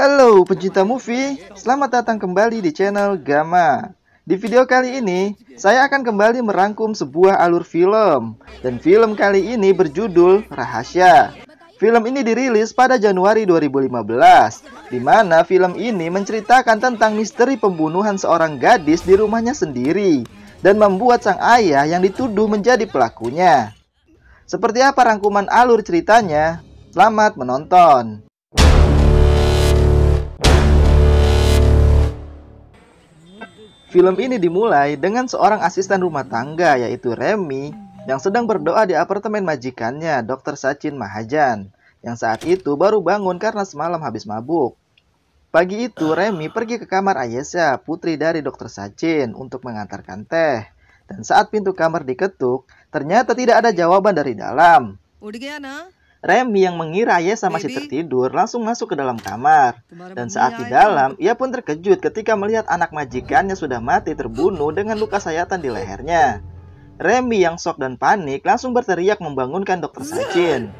Halo pencinta movie, selamat datang kembali di channel Gama. Di video kali ini, saya akan kembali merangkum sebuah alur film. Dan film kali ini berjudul Rahasya. Film ini dirilis pada Januari 2015, di mana film ini menceritakan tentang misteri pembunuhan seorang gadis di rumahnya sendiri dan membuat sang ayah yang dituduh menjadi pelakunya. Seperti apa rangkuman alur ceritanya? Selamat menonton. Film ini dimulai dengan seorang asisten rumah tangga yaitu Remy yang sedang berdoa di apartemen majikannya, Dr. Sachin Mahajan, yang saat itu baru bangun karena semalam habis mabuk. Pagi itu, Remy pergi ke kamar Ayesha, putri dari Dr. Sachin, untuk mengantarkan teh. Dan saat pintu kamar diketuk, ternyata tidak ada jawaban dari dalam. Remy yang mengira Ayesha masih tertidur langsung masuk ke dalam kamar. Dan saat di dalam, ia pun terkejut ketika melihat anak majikannya sudah mati terbunuh dengan luka sayatan di lehernya. Remy yang shock dan panik langsung berteriak membangunkan Dr. Sachin.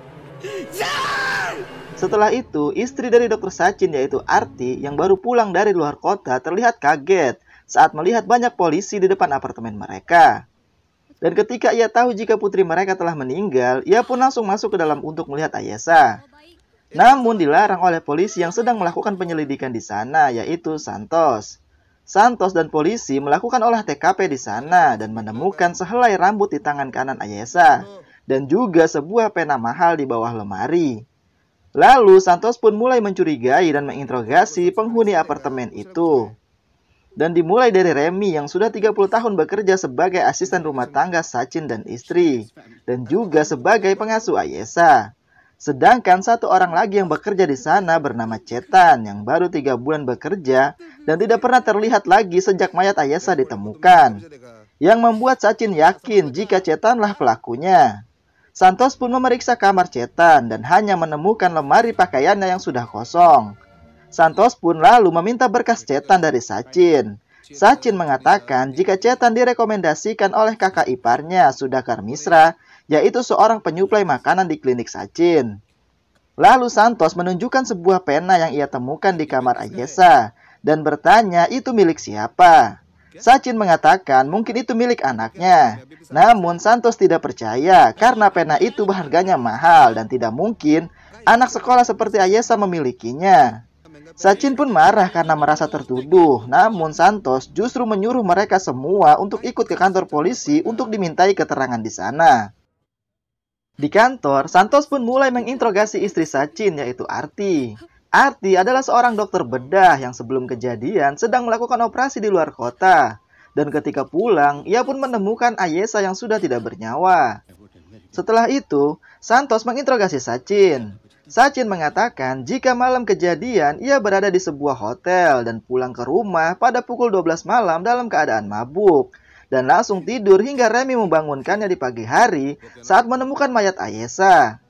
Setelah itu, istri dari Dr. Sachin yaitu Arti yang baru pulang dari luar kota terlihat kaget saat melihat banyak polisi di depan apartemen mereka. Dan ketika ia tahu jika putri mereka telah meninggal, ia pun langsung masuk ke dalam untuk melihat Ayesha. Namun dilarang oleh polisi yang sedang melakukan penyelidikan di sana yaitu Santos. Santos dan polisi melakukan olah TKP di sana dan menemukan sehelai rambut di tangan kanan Ayesha dan juga sebuah pena mahal di bawah lemari. Lalu Santos pun mulai mencurigai dan menginterogasi penghuni apartemen itu. Dan dimulai dari Remy yang sudah 30 tahun bekerja sebagai asisten rumah tangga Sachin dan istri dan juga sebagai pengasuh Ayesha. Sedangkan satu orang lagi yang bekerja di sana bernama Chetan yang baru 3 bulan bekerja dan tidak pernah terlihat lagi sejak mayat Ayesha ditemukan, yang membuat Sachin yakin jika Chetanlah pelakunya. Santos pun memeriksa kamar Chetan dan hanya menemukan lemari pakaiannya yang sudah kosong. Santos pun lalu meminta berkas Chetan dari Sachin. Sachin mengatakan jika Chetan direkomendasikan oleh kakak iparnya, Sudhakar Misra, yaitu seorang penyuplai makanan di klinik Sachin. Lalu Santos menunjukkan sebuah pena yang ia temukan di kamar Ayesha dan bertanya itu milik siapa. Sachin mengatakan mungkin itu milik anaknya. Namun Santos tidak percaya karena pena itu harganya mahal dan tidak mungkin anak sekolah seperti Ayesha memilikinya. Sachin pun marah karena merasa tertuduh. Namun Santos justru menyuruh mereka semua untuk ikut ke kantor polisi untuk dimintai keterangan di sana. Di kantor, Santos pun mulai menginterogasi istri Sachin yaitu Arti. Arti adalah seorang dokter bedah yang sebelum kejadian sedang melakukan operasi di luar kota. Dan ketika pulang, ia pun menemukan Ayesha yang sudah tidak bernyawa. Setelah itu, Santos menginterogasi Sachin. Sachin mengatakan jika malam kejadian ia berada di sebuah hotel dan pulang ke rumah pada pukul 12 malam dalam keadaan mabuk. Dan langsung tidur hingga Remy membangunkannya di pagi hari saat menemukan mayat Ayesha.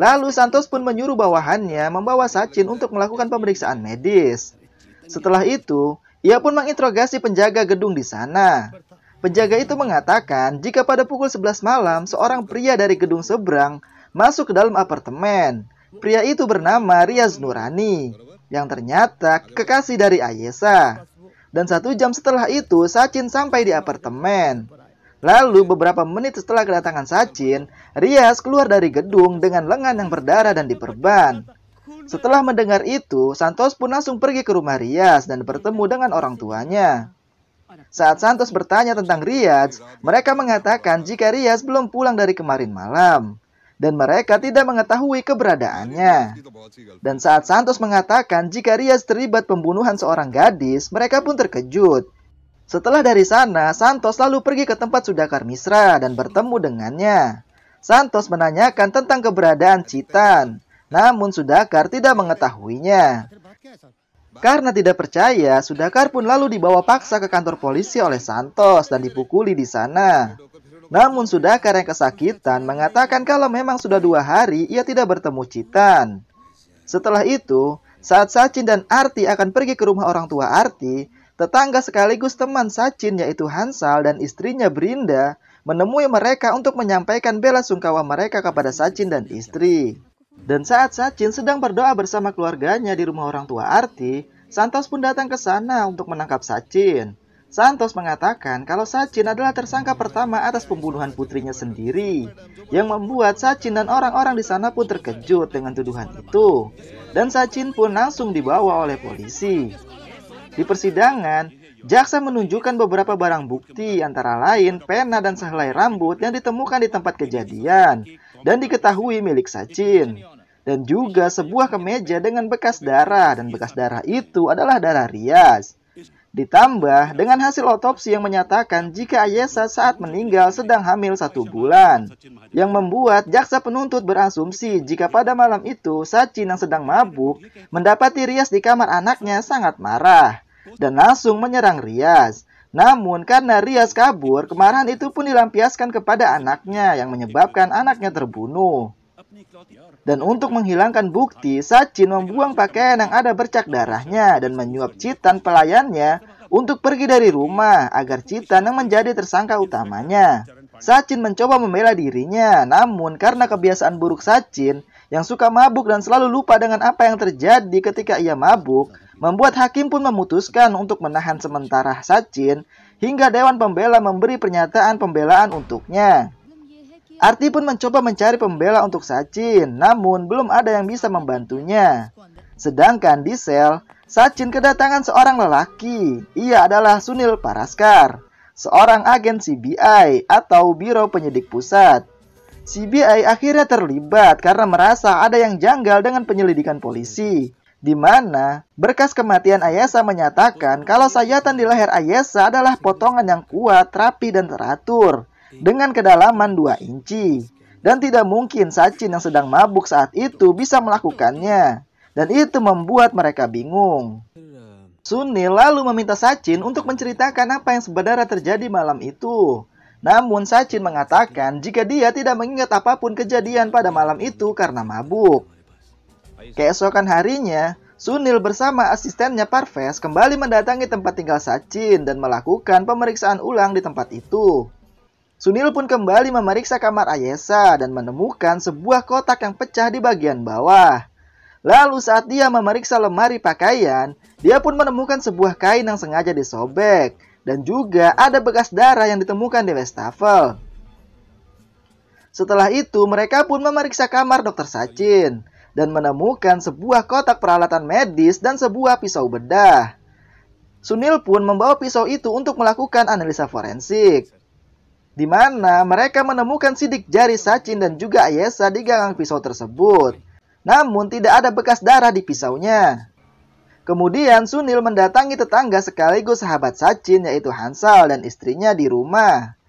Lalu Santos pun menyuruh bawahannya membawa Sachin untuk melakukan pemeriksaan medis. Setelah itu, ia pun menginterogasi penjaga gedung di sana. Penjaga itu mengatakan jika pada pukul 11 malam seorang pria dari gedung seberang masuk ke dalam apartemen. Pria itu bernama Rias Nurani, yang ternyata kekasih dari Ayesha. Dan 1 jam setelah itu, Sachin sampai di apartemen. Lalu beberapa menit setelah kedatangan Sachin, Rias keluar dari gedung dengan lengan yang berdarah dan diperban. Setelah mendengar itu, Santos pun langsung pergi ke rumah Rias dan bertemu dengan orang tuanya. Saat Santos bertanya tentang Rias, mereka mengatakan jika Rias belum pulang dari kemarin malam. Dan mereka tidak mengetahui keberadaannya. Dan saat Santos mengatakan jika Rias terlibat pembunuhan seorang gadis, mereka pun terkejut. Setelah dari sana, Santos lalu pergi ke tempat Sudhakar Misra dan bertemu dengannya. Santos menanyakan tentang keberadaan Chetan, namun Sudhakar tidak mengetahuinya. Karena tidak percaya, Sudhakar pun lalu dibawa paksa ke kantor polisi oleh Santos dan dipukuli di sana. Namun Sudhakar yang kesakitan mengatakan kalau memang sudah 2 hari ia tidak bertemu Chetan. Setelah itu, saat Sachin dan Arti akan pergi ke rumah orang tua Arti, tetangga sekaligus teman Sachin yaitu Hansal dan istrinya Brinda menemui mereka untuk menyampaikan bela sungkawa mereka kepada Sachin dan istri. Dan saat Sachin sedang berdoa bersama keluarganya di rumah orang tua Arti, Santos pun datang ke sana untuk menangkap Sachin. Santos mengatakan kalau Sachin adalah tersangka pertama atas pembunuhan putrinya sendiri, yang membuat Sachin dan orang-orang di sana pun terkejut dengan tuduhan itu. Dan Sachin pun langsung dibawa oleh polisi. Di persidangan, jaksa menunjukkan beberapa barang bukti, antara lain pena dan sehelai rambut yang ditemukan di tempat kejadian dan diketahui milik Sachin. Dan juga sebuah kemeja dengan bekas darah, dan bekas darah itu adalah darah Rias. Ditambah dengan hasil otopsi yang menyatakan jika Ayesha saat meninggal sedang hamil 1 bulan. Yang membuat jaksa penuntut berasumsi jika pada malam itu Sachin yang sedang mabuk mendapati Rias di kamar anaknya sangat marah dan langsung menyerang Rias. Namun karena Rias kabur, kemarahan itu pun dilampiaskan kepada anaknya yang menyebabkan anaknya terbunuh. Dan untuk menghilangkan bukti, Sachin membuang pakaian yang ada bercak darahnya dan menyuap Chetan pelayannya untuk pergi dari rumah agar Chetan yang menjadi tersangka utamanya. Sachin mencoba membela dirinya, namun karena kebiasaan buruk Sachin yang suka mabuk dan selalu lupa dengan apa yang terjadi ketika ia mabuk, membuat hakim pun memutuskan untuk menahan sementara Sachin hingga Dewan Pembela memberi pernyataan pembelaan untuknya. Arti pun mencoba mencari pembela untuk Sachin, namun belum ada yang bisa membantunya. Sedangkan di sel, Sachin kedatangan seorang lelaki. Ia adalah Sunil Paraskar, seorang agen CBI atau Biro Penyidik Pusat. CBI akhirnya terlibat karena merasa ada yang janggal dengan penyelidikan polisi, di mana berkas kematian Ayesha menyatakan kalau sayatan di leher Ayesha adalah potongan yang kuat, rapi, dan teratur, dengan kedalaman 2 inci. Dan tidak mungkin Sachin yang sedang mabuk saat itu bisa melakukannya. Dan itu membuat mereka bingung. Sunil lalu meminta Sachin untuk menceritakan apa yang sebenarnya terjadi malam itu. Namun Sachin mengatakan jika dia tidak mengingat apapun kejadian pada malam itu karena mabuk. Keesokan harinya, Sunil bersama asistennya Parvez kembali mendatangi tempat tinggal Sachin dan melakukan pemeriksaan ulang di tempat itu. Sunil pun kembali memeriksa kamar Ayesha dan menemukan sebuah kotak yang pecah di bagian bawah. Lalu saat dia memeriksa lemari pakaian, dia pun menemukan sebuah kain yang sengaja disobek. Dan juga ada bekas darah yang ditemukan di wastafel. Setelah itu mereka pun memeriksa kamar Dr. Sachin dan menemukan sebuah kotak peralatan medis dan sebuah pisau bedah. Sunil pun membawa pisau itu untuk melakukan analisa forensik, di mana mereka menemukan sidik jari Sachin dan juga Ayesha di gagang pisau tersebut. Namun tidak ada bekas darah di pisaunya. Kemudian Sunil mendatangi tetangga sekaligus sahabat Sachin, yaitu Hansal dan istrinya di rumah.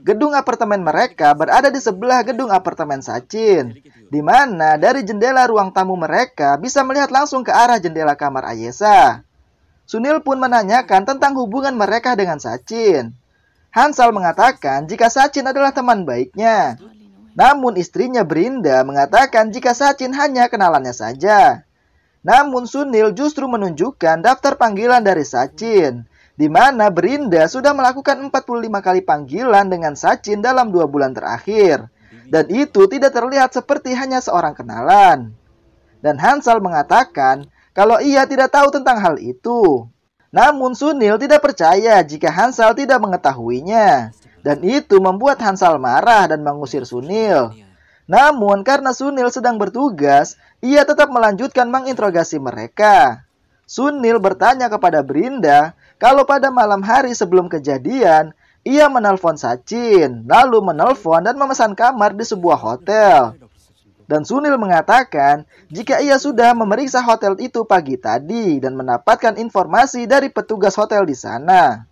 Gedung apartemen mereka berada di sebelah gedung apartemen Sachin, di mana dari jendela ruang tamu mereka bisa melihat langsung ke arah jendela kamar Ayesha. Sunil pun menanyakan tentang hubungan mereka dengan Sachin. Hansal mengatakan jika Sachin adalah teman baiknya. Namun istrinya Brinda mengatakan jika Sachin hanya kenalannya saja. Namun Sunil justru menunjukkan daftar panggilan dari Sachin, di mana Brinda sudah melakukan 45 kali panggilan dengan Sachin dalam 2 bulan terakhir. Dan itu tidak terlihat seperti hanya seorang kenalan. Dan Hansal mengatakan kalau ia tidak tahu tentang hal itu. Namun Sunil tidak percaya jika Hansal tidak mengetahuinya. Dan itu membuat Hansal marah dan mengusir Sunil. Namun karena Sunil sedang bertugas, ia tetap melanjutkan menginterogasi mereka. Sunil bertanya kepada Brinda kalau pada malam hari sebelum kejadian, ia menelpon Sachin, lalu menelpon dan memesan kamar di sebuah hotel. Dan Sunil mengatakan jika ia sudah memeriksa hotel itu pagi tadi dan mendapatkan informasi dari petugas hotel di sana,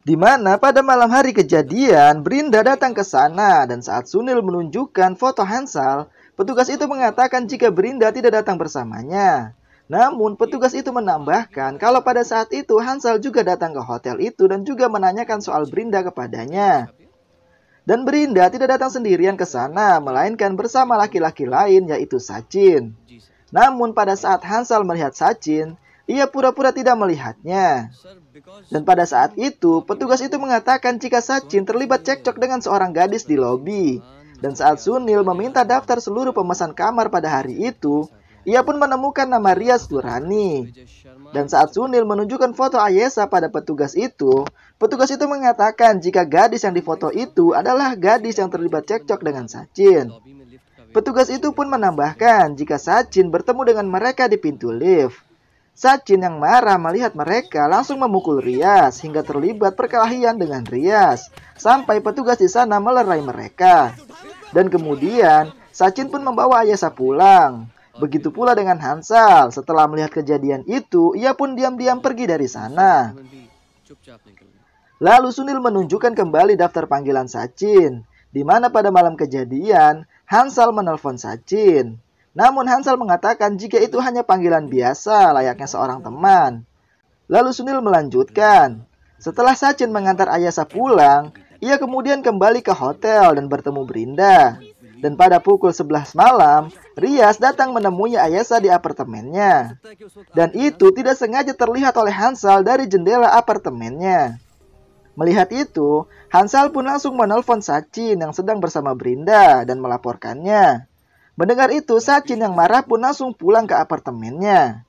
di mana pada malam hari kejadian Brinda datang ke sana. Dan saat Sunil menunjukkan foto Hansal, petugas itu mengatakan jika Brinda tidak datang bersamanya. Namun petugas itu menambahkan kalau pada saat itu Hansal juga datang ke hotel itu dan juga menanyakan soal Brinda kepadanya. Dan Brinda tidak datang sendirian ke sana, melainkan bersama laki-laki lain, yaitu Sachin. Namun pada saat Hansal melihat Sachin, ia pura-pura tidak melihatnya. Dan pada saat itu, petugas itu mengatakan jika Sachin terlibat cekcok dengan seorang gadis di lobi. Dan saat Sunil meminta daftar seluruh pemesan kamar pada hari itu, ia pun menemukan nama Rias Nurani. Dan saat Sunil menunjukkan foto Ayesha pada petugas itu mengatakan jika gadis yang difoto itu adalah gadis yang terlibat cekcok dengan Sachin. Petugas itu pun menambahkan jika Sachin bertemu dengan mereka di pintu lift. Sachin yang marah melihat mereka langsung memukul Rias hingga terlibat perkelahian dengan Rias sampai petugas di sana melerai mereka. Dan kemudian Sachin pun membawa Ayesha pulang. Begitu pula dengan Hansal. Setelah melihat kejadian itu, ia pun diam-diam pergi dari sana. Lalu Sunil menunjukkan kembali daftar panggilan Sachin, di mana pada malam kejadian Hansal menelpon Sachin. Namun Hansal mengatakan jika itu hanya panggilan biasa layaknya seorang teman. Lalu Sunil melanjutkan, setelah Sachin mengantar Ayesha pulang, ia kemudian kembali ke hotel dan bertemu Brinda. Dan pada pukul 11 malam, Rias datang menemui Ayesha di apartemennya. Dan itu tidak sengaja terlihat oleh Hansal dari jendela apartemennya. Melihat itu, Hansal pun langsung menelpon Sachin yang sedang bersama Brinda dan melaporkannya. Mendengar itu, Sachin yang marah pun langsung pulang ke apartemennya.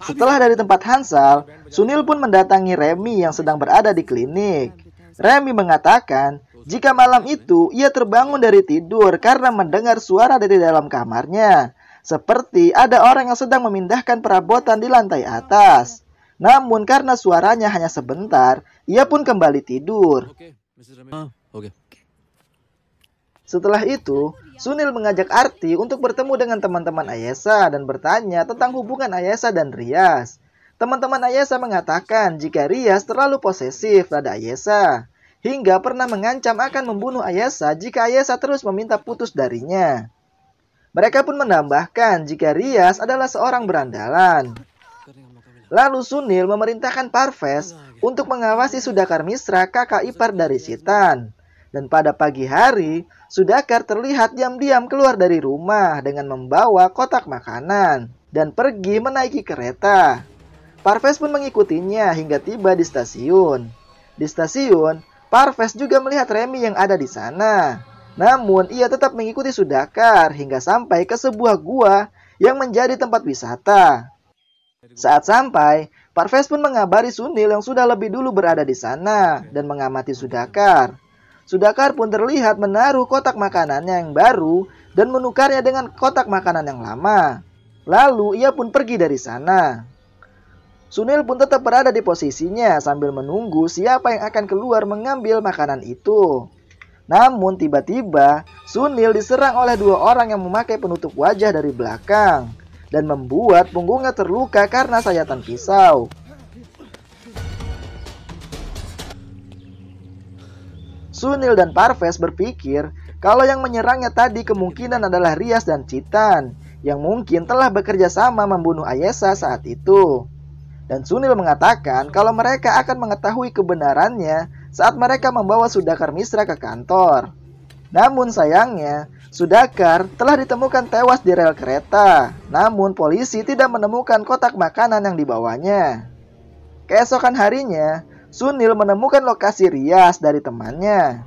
Setelah dari tempat Hansal, Sunil pun mendatangi Remy yang sedang berada di klinik. Remy mengatakan jika malam itu ia terbangun dari tidur karena mendengar suara dari dalam kamarnya, seperti ada orang yang sedang memindahkan perabotan di lantai atas. Namun karena suaranya hanya sebentar, ia pun kembali tidur. Setelah itu, Sunil mengajak Arti untuk bertemu dengan teman-teman Ayesha dan bertanya tentang hubungan Ayesha dan Rias. Teman-teman Ayesha mengatakan jika Rias terlalu posesif pada Ayesha, hingga pernah mengancam akan membunuh Ayesha jika Ayesha terus meminta putus darinya. Mereka pun menambahkan jika Rias adalah seorang berandalan. Lalu Sunil memerintahkan Parvez untuk mengawasi Sudhakar Misra, kakak ipar dari Chetan. Dan pada pagi hari, Sudhakar terlihat diam-diam keluar dari rumah dengan membawa kotak makanan dan pergi menaiki kereta. Parvez pun mengikutinya hingga tiba di stasiun. Di stasiun, Parvez juga melihat Remy yang ada di sana. Namun, ia tetap mengikuti Sudhakar hingga sampai ke sebuah gua yang menjadi tempat wisata. Saat sampai, Parvez pun mengabari Sunil yang sudah lebih dulu berada di sana dan mengamati Sudhakar. Sudhakar pun terlihat menaruh kotak makanannya yang baru dan menukarnya dengan kotak makanan yang lama. Lalu ia pun pergi dari sana. Sunil pun tetap berada di posisinya sambil menunggu siapa yang akan keluar mengambil makanan itu. Namun tiba-tiba Sunil diserang oleh dua orang yang memakai penutup wajah dari belakang dan membuat punggungnya terluka karena sayatan pisau. Sunil dan Parvez berpikir kalau yang menyerangnya tadi kemungkinan adalah Rias dan Chetan yang mungkin telah bekerja sama membunuh Ayesha saat itu. Dan Sunil mengatakan kalau mereka akan mengetahui kebenarannya saat mereka membawa Sudhakar Misra ke kantor. Namun sayangnya, Sudhakar telah ditemukan tewas di rel kereta, namun polisi tidak menemukan kotak makanan yang dibawanya. Keesokan harinya, Sunil menemukan lokasi Rias dari temannya.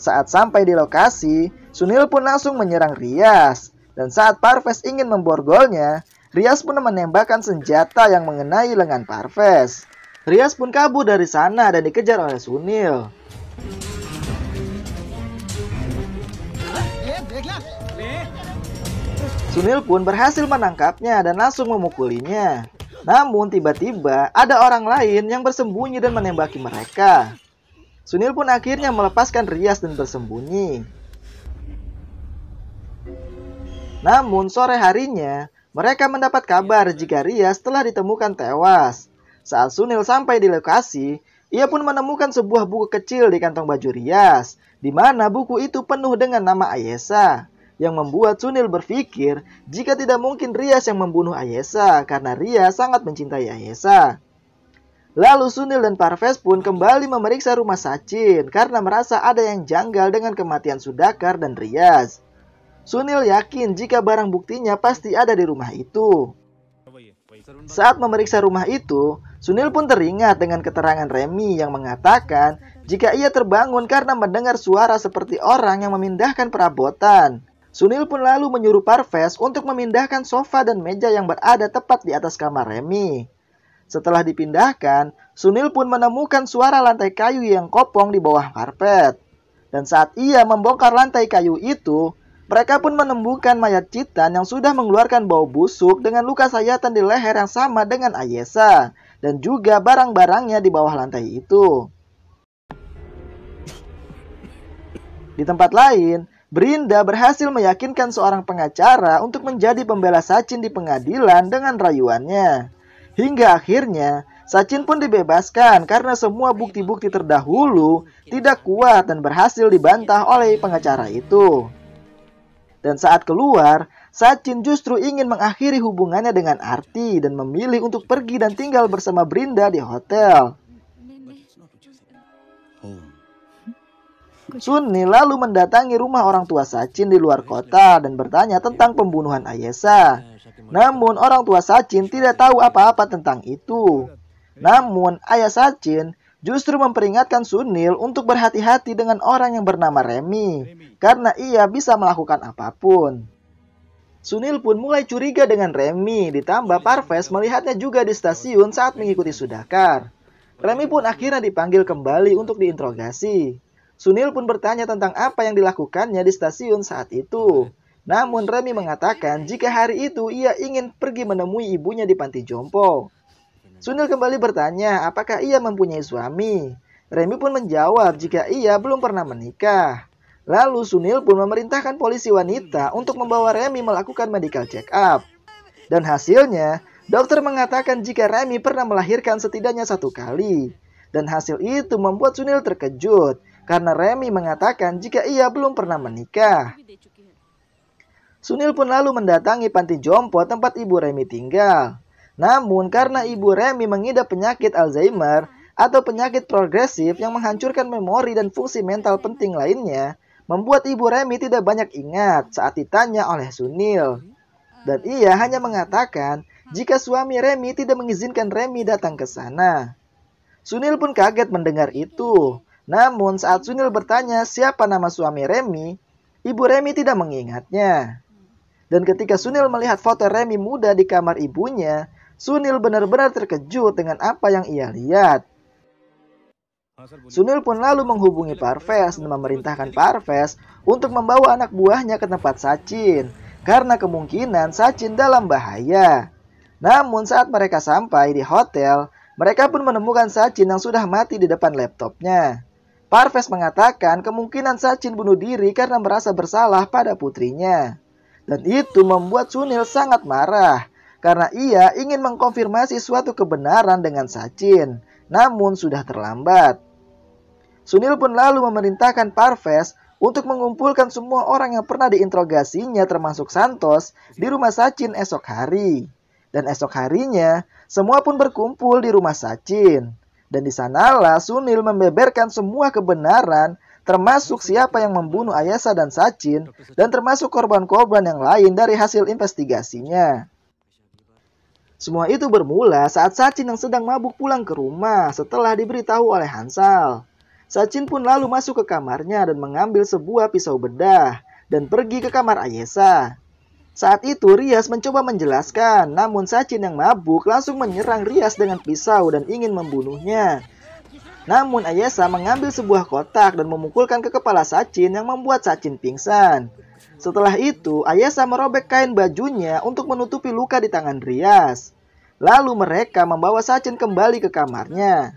Saat sampai di lokasi, Sunil pun langsung menyerang Rias. Dan saat Parvez ingin memborgolnya, Rias pun menembakkan senjata yang mengenai lengan Parvez. Rias pun kabur dari sana dan dikejar oleh Sunil. Sunil pun berhasil menangkapnya dan langsung memukulinya. Namun tiba-tiba ada orang lain yang bersembunyi dan menembaki mereka. Sunil pun akhirnya melepaskan Rias dan bersembunyi. Namun sore harinya mereka mendapat kabar jika Rias telah ditemukan tewas. Saat Sunil sampai di lokasi, ia pun menemukan sebuah buku kecil di kantong baju Rias, di mana buku itu penuh dengan nama Ayesha, yang membuat Sunil berpikir jika tidak mungkin Rias yang membunuh Ayesha karena Rias sangat mencintai Ayesha. Lalu Sunil dan Parvez pun kembali memeriksa rumah Sachin karena merasa ada yang janggal dengan kematian Sudhakar dan Rias. Sunil yakin jika barang buktinya pasti ada di rumah itu. Saat memeriksa rumah itu, Sunil pun teringat dengan keterangan Remy yang mengatakan jika ia terbangun karena mendengar suara seperti orang yang memindahkan perabotan. Sunil pun lalu menyuruh Parvez untuk memindahkan sofa dan meja yang berada tepat di atas kamar Remy. Setelah dipindahkan, Sunil pun menemukan suara lantai kayu yang kopong di bawah karpet. Dan saat ia membongkar lantai kayu itu, mereka pun menemukan mayat Chetan yang sudah mengeluarkan bau busuk dengan luka sayatan di leher yang sama dengan Ayesha, dan juga barang-barangnya di bawah lantai itu. Di tempat lain, Brinda berhasil meyakinkan seorang pengacara untuk menjadi pembela Sachin di pengadilan dengan rayuannya. Hingga akhirnya, Sachin pun dibebaskan karena semua bukti-bukti terdahulu tidak kuat dan berhasil dibantah oleh pengacara itu. Dan saat keluar, Sachin justru ingin mengakhiri hubungannya dengan Arti dan memilih untuk pergi dan tinggal bersama Brinda di hotel. Sunil lalu mendatangi rumah orang tua Sachin di luar kota dan bertanya tentang pembunuhan Ayesha. Namun orang tua Sachin tidak tahu apa-apa tentang itu. Namun ayah Sachin justru memperingatkan Sunil untuk berhati-hati dengan orang yang bernama Remy, karena ia bisa melakukan apapun. Sunil pun mulai curiga dengan Remy, ditambah Parvez melihatnya juga di stasiun saat mengikuti Sudhakar. Remy pun akhirnya dipanggil kembali untuk diinterogasi. Sunil pun bertanya tentang apa yang dilakukannya di stasiun saat itu. Namun Remy mengatakan jika hari itu ia ingin pergi menemui ibunya di panti jompo. Sunil kembali bertanya apakah ia mempunyai suami. Remy pun menjawab jika ia belum pernah menikah. Lalu Sunil pun memerintahkan polisi wanita untuk membawa Remy melakukan medical check up. Dan hasilnya, dokter mengatakan jika Remy pernah melahirkan setidaknya 1 kali. Dan hasil itu membuat Sunil terkejut karena Remy mengatakan jika ia belum pernah menikah. Sunil pun lalu mendatangi panti jompo tempat ibu Remy tinggal. Namun karena ibu Remy mengidap penyakit Alzheimer atau penyakit progresif yang menghancurkan memori dan fungsi mental penting lainnya, membuat ibu Remy tidak banyak ingat saat ditanya oleh Sunil. Dan ia hanya mengatakan jika suami Remy tidak mengizinkan Remy datang ke sana. Sunil pun kaget mendengar itu. Namun saat Sunil bertanya siapa nama suami Remy, ibu Remy tidak mengingatnya. Dan ketika Sunil melihat foto Remy muda di kamar ibunya, Sunil benar-benar terkejut dengan apa yang ia lihat. Sunil pun lalu menghubungi Parvez dan memerintahkan Parvez untuk membawa anak buahnya ke tempat Sachin karena kemungkinan Sachin dalam bahaya. Namun saat mereka sampai di hotel, mereka pun menemukan Sachin yang sudah mati di depan laptopnya. Parvez mengatakan kemungkinan Sachin bunuh diri karena merasa bersalah pada putrinya. Dan itu membuat Sunil sangat marah karena ia ingin mengkonfirmasi suatu kebenaran dengan Sachin. Namun sudah terlambat. Sunil pun lalu memerintahkan Parvez untuk mengumpulkan semua orang yang pernah diinterogasinya termasuk Santos di rumah Sachin esok hari. Dan esok harinya, semua pun berkumpul di rumah Sachin. Dan di sanalah Sunil membeberkan semua kebenaran termasuk siapa yang membunuh Ayesha dan Sachin dan termasuk korban-korban yang lain dari hasil investigasinya. Semua itu bermula saat Sachin yang sedang mabuk pulang ke rumah setelah diberitahu oleh Hansal. Sachin pun lalu masuk ke kamarnya dan mengambil sebuah pisau bedah dan pergi ke kamar Ayesha. Saat itu Rias mencoba menjelaskan, namun Sachin yang mabuk langsung menyerang Rias dengan pisau dan ingin membunuhnya. Namun Ayesha mengambil sebuah kotak dan memukulkan ke kepala Sachin yang membuat Sachin pingsan. Setelah itu, Ayesha merobek kain bajunya untuk menutupi luka di tangan Rias. Lalu mereka membawa Sachin kembali ke kamarnya.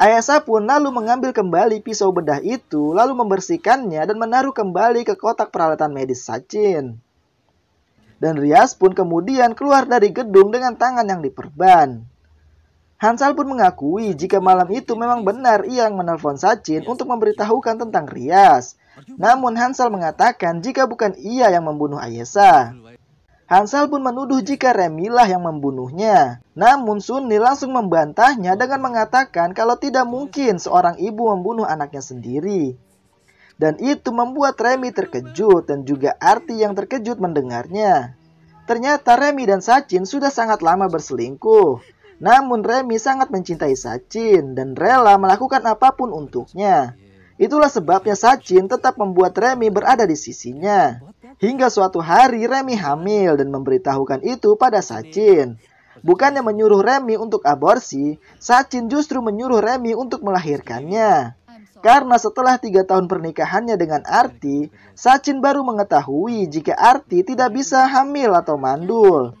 Ayesha pun lalu mengambil kembali pisau bedah itu, lalu membersihkannya dan menaruh kembali ke kotak peralatan medis Sachin. Dan Rias pun kemudian keluar dari gedung dengan tangan yang diperban. Hansal pun mengakui jika malam itu memang benar ia yang menelpon Sachin untuk memberitahukan tentang Rias. Namun Hansal mengatakan jika bukan ia yang membunuh Ayesha. Hansal pun menuduh jika Remy lah yang membunuhnya. Namun Sunil langsung membantahnya dengan mengatakan kalau tidak mungkin seorang ibu membunuh anaknya sendiri. Dan itu membuat Remy terkejut dan juga Arti yang terkejut mendengarnya. Ternyata Remy dan Sachin sudah sangat lama berselingkuh. Namun Remy sangat mencintai Sachin dan rela melakukan apapun untuknya. Itulah sebabnya Sachin tetap membuat Remy berada di sisinya. Hingga suatu hari Remy hamil dan memberitahukan itu pada Sachin. Bukannya menyuruh Remy untuk aborsi, Sachin justru menyuruh Remy untuk melahirkannya. Karena setelah 3 tahun pernikahannya dengan Arti, Sachin baru mengetahui jika Arti tidak bisa hamil atau mandul.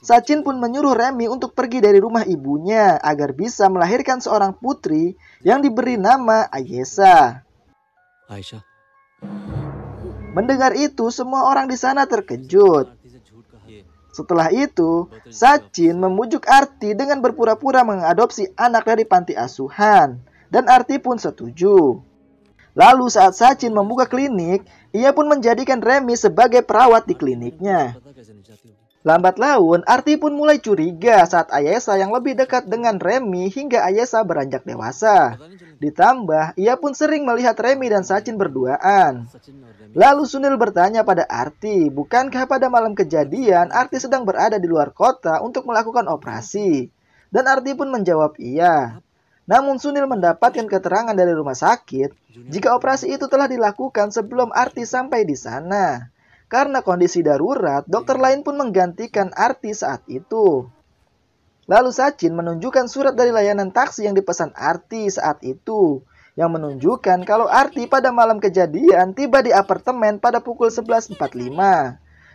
Sachin pun menyuruh Remy untuk pergi dari rumah ibunya agar bisa melahirkan seorang putri yang diberi nama Ayesha. Mendengar itu, semua orang di sana terkejut. Setelah itu, Sachin memujuk Arti dengan berpura-pura mengadopsi anak dari panti asuhan. Dan Arti pun setuju. Lalu saat Sachin membuka klinik, ia pun menjadikan Remy sebagai perawat di kliniknya. Lambat laun, Arti pun mulai curiga saat Ayesha yang lebih dekat dengan Remy hingga Ayesha beranjak dewasa. Ditambah, ia pun sering melihat Remy dan Sachin berduaan. Lalu Sunil bertanya pada Arti, bukankah pada malam kejadian Arti sedang berada di luar kota untuk melakukan operasi? Dan Arti pun menjawab iya. Namun Sunil mendapatkan keterangan dari rumah sakit jika operasi itu telah dilakukan sebelum Arti sampai di sana. Karena kondisi darurat, dokter lain pun menggantikan Arti saat itu. Lalu Sachin menunjukkan surat dari layanan taksi yang dipesan Arti saat itu, yang menunjukkan kalau Arti pada malam kejadian tiba di apartemen pada pukul 11.45.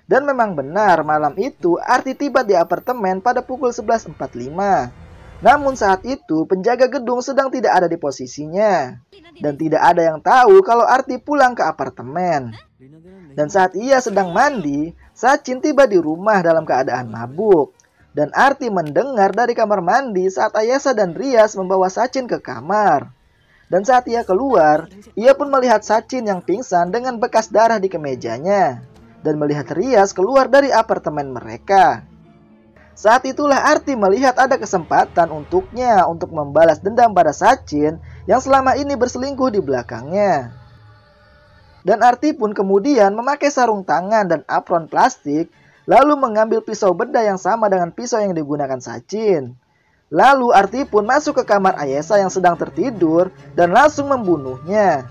Dan memang benar, malam itu Arti tiba di apartemen pada pukul 11.45. Namun saat itu penjaga gedung sedang tidak ada di posisinya. Dan tidak ada yang tahu kalau Arti pulang ke apartemen. Dan saat ia sedang mandi, Sachin tiba di rumah dalam keadaan mabuk. Dan Arti mendengar dari kamar mandi saat Ayesha dan Rias membawa Sachin ke kamar. Dan saat ia keluar, ia pun melihat Sachin yang pingsan dengan bekas darah di kemejanya. Dan melihat Rias keluar dari apartemen mereka. Saat itulah Arti melihat ada kesempatan untuknya untuk membalas dendam pada Sachin yang selama ini berselingkuh di belakangnya. Dan Arti pun kemudian memakai sarung tangan dan apron plastik, lalu mengambil pisau benda yang sama dengan pisau yang digunakan Sachin. Lalu Arti pun masuk ke kamar Ayesha yang sedang tertidur dan langsung membunuhnya.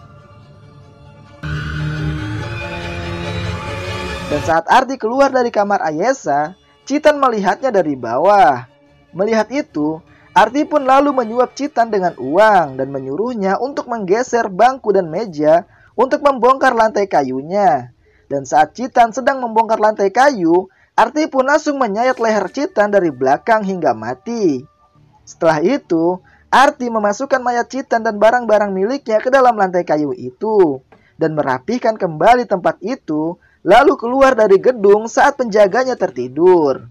Dan saat Arti keluar dari kamar Ayesha, Chetan melihatnya dari bawah. Melihat itu, Arti pun lalu menyuap Chetan dengan uang dan menyuruhnya untuk menggeser bangku dan meja untuk membongkar lantai kayunya. Dan saat Chetan sedang membongkar lantai kayu, Arti pun langsung menyayat leher Chetan dari belakang hingga mati. Setelah itu, Arti memasukkan mayat Chetan dan barang-barang miliknya ke dalam lantai kayu itu dan merapihkan kembali tempat itu. Lalu keluar dari gedung saat penjaganya tertidur.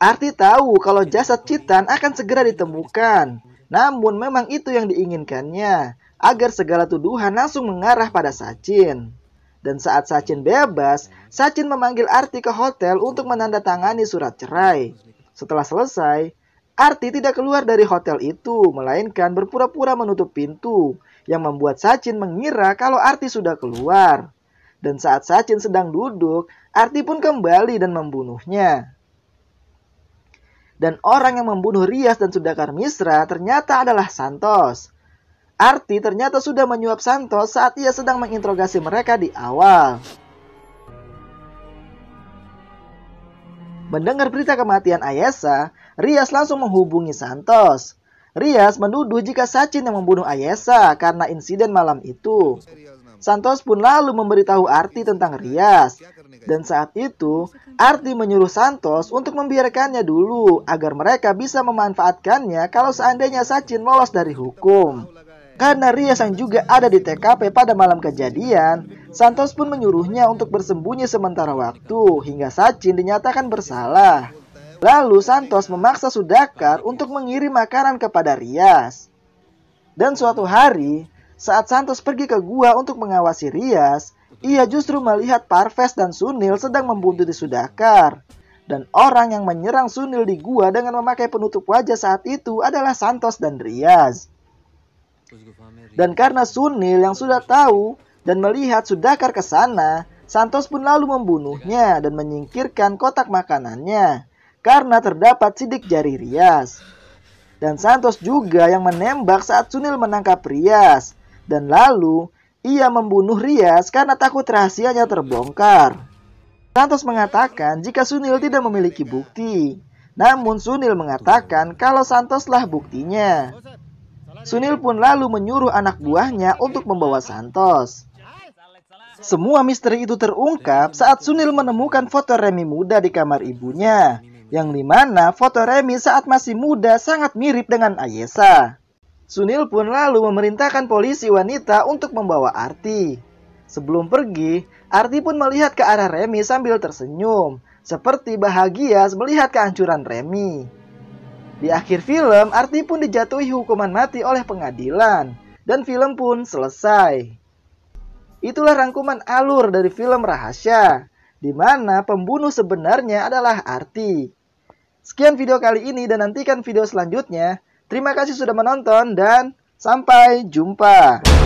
Arti tahu kalau jasad Chetan akan segera ditemukan. Namun memang itu yang diinginkannya, agar segala tuduhan langsung mengarah pada Sachin. Dan saat Sachin bebas, Sachin memanggil Arti ke hotel untuk menandatangani surat cerai. Setelah selesai, Arti tidak keluar dari hotel itu, melainkan berpura-pura menutup pintu, yang membuat Sachin mengira kalau Arti sudah keluar. Dan saat Sachin sedang duduk, Arti pun kembali dan membunuhnya. Dan orang yang membunuh Rias dan Sudhakar Misra ternyata adalah Santos. Arti ternyata sudah menyuap Santos saat ia sedang menginterogasi mereka di awal. Mendengar berita kematian Ayesha, Rias langsung menghubungi Santos. Rias menuduh jika Sachin yang membunuh Ayesha karena insiden malam itu. Santos pun lalu memberitahu Arti tentang Rias. Dan saat itu, Arti menyuruh Santos untuk membiarkannya dulu agar mereka bisa memanfaatkannya kalau seandainya Sachin lolos dari hukum. Karena Rias yang juga ada di TKP pada malam kejadian, Santos pun menyuruhnya untuk bersembunyi sementara waktu hingga Sachin dinyatakan bersalah. Lalu Santos memaksa Sudhakar untuk mengirim makanan kepada Rias. Dan suatu hari, saat Santos pergi ke gua untuk mengawasi Rias, ia justru melihat Parvez dan Sunil sedang membuntuti Sudhakar. Dan orang yang menyerang Sunil di gua dengan memakai penutup wajah saat itu adalah Santos dan Rias. Dan karena Sunil yang sudah tahu dan melihat Sudhakar ke sana, Santos pun lalu membunuhnya dan menyingkirkan kotak makanannya karena terdapat sidik jari Rias. Dan Santos juga yang menembak saat Sunil menangkap Rias. Dan lalu ia membunuh Rias karena takut rahasianya terbongkar. Santos mengatakan jika Sunil tidak memiliki bukti. Namun Sunil mengatakan kalau Santoslah buktinya. Sunil pun lalu menyuruh anak buahnya untuk membawa Santos. Semua misteri itu terungkap saat Sunil menemukan foto Remy muda di kamar ibunya, yang dimana foto Remy saat masih muda sangat mirip dengan Ayesha. Sunil pun lalu memerintahkan polisi wanita untuk membawa Arti. Sebelum pergi, Arti pun melihat ke arah Remy sambil tersenyum, seperti bahagia melihat kehancuran Remy. Di akhir film, Arti pun dijatuhi hukuman mati oleh pengadilan, dan film pun selesai. Itulah rangkuman alur dari film Rahasya, di mana pembunuh sebenarnya adalah Arti. Sekian video kali ini dan nantikan video selanjutnya. Terima kasih sudah menonton dan sampai jumpa.